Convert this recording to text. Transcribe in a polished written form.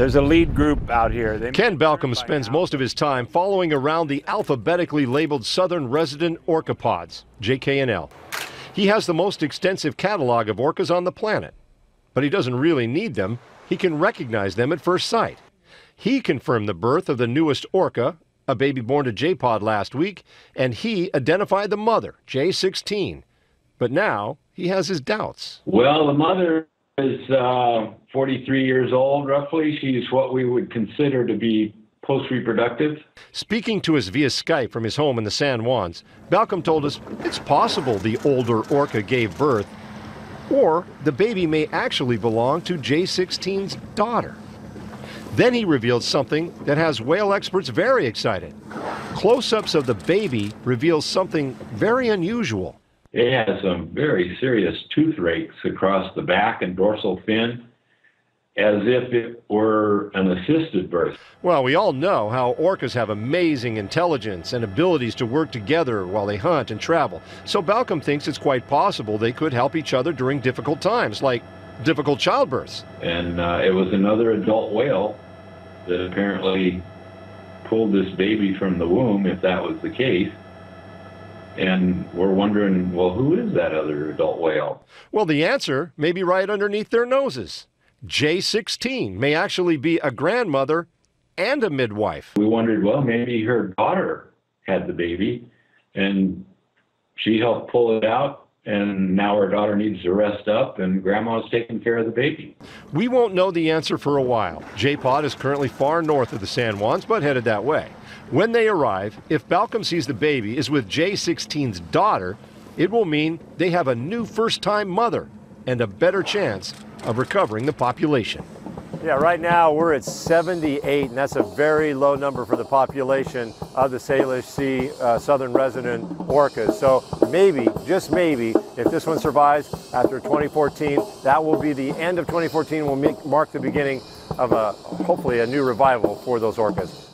There's a lead group out here. Ken Balcomb spends most of his time following around the alphabetically labeled Southern Resident Orca Pods, JKNL. He has the most extensive catalog of orcas on the planet, but he doesn't really need them. He can recognize them at first sight. He confirmed the birth of the newest orca, a baby born to J-Pod last week, and he identified the mother, J16. But now he has his doubts. Well, the mother is 43 years old, roughly. She's what we would consider to be post-reproductive. Speaking to us via Skype from his home in the San Juans, Balcomb told us it's possible the older orca gave birth, or the baby may actually belong to J16's daughter. Then he revealed something that has whale experts very excited. Close-ups of the baby reveal something very unusual. It has some very serious tooth rakes across the back and dorsal fin, as if it were an assisted birth. Well, we all know how orcas have amazing intelligence and abilities to work together while they hunt and travel. So Balcomb thinks it's quite possible they could help each other during difficult times, like difficult childbirths. And it was another adult whale that apparently pulled this baby from the womb, if that was the case. And we're wondering, well, who is that other adult whale? Well, the answer may be right underneath their noses. J16 may actually be a grandmother and a midwife. We wondered, well, maybe her daughter had the baby and she helped pull it out, and now her daughter needs to rest up and grandma's taking care of the baby. We won't know the answer for a while. J-Pod is currently far north of the San Juans, but headed that way. When they arrive, if Balcomb sees the baby is with J16's daughter, it will mean they have a new first-time mother and a better chance of recovering the population. Yeah, right now we're at 78, and that's a very low number for the population of the Salish Sea Southern Resident Orcas. So maybe, just maybe, if this one survives after 2014, that will be the end of 2014, will mark the beginning of hopefully a new revival for those orcas.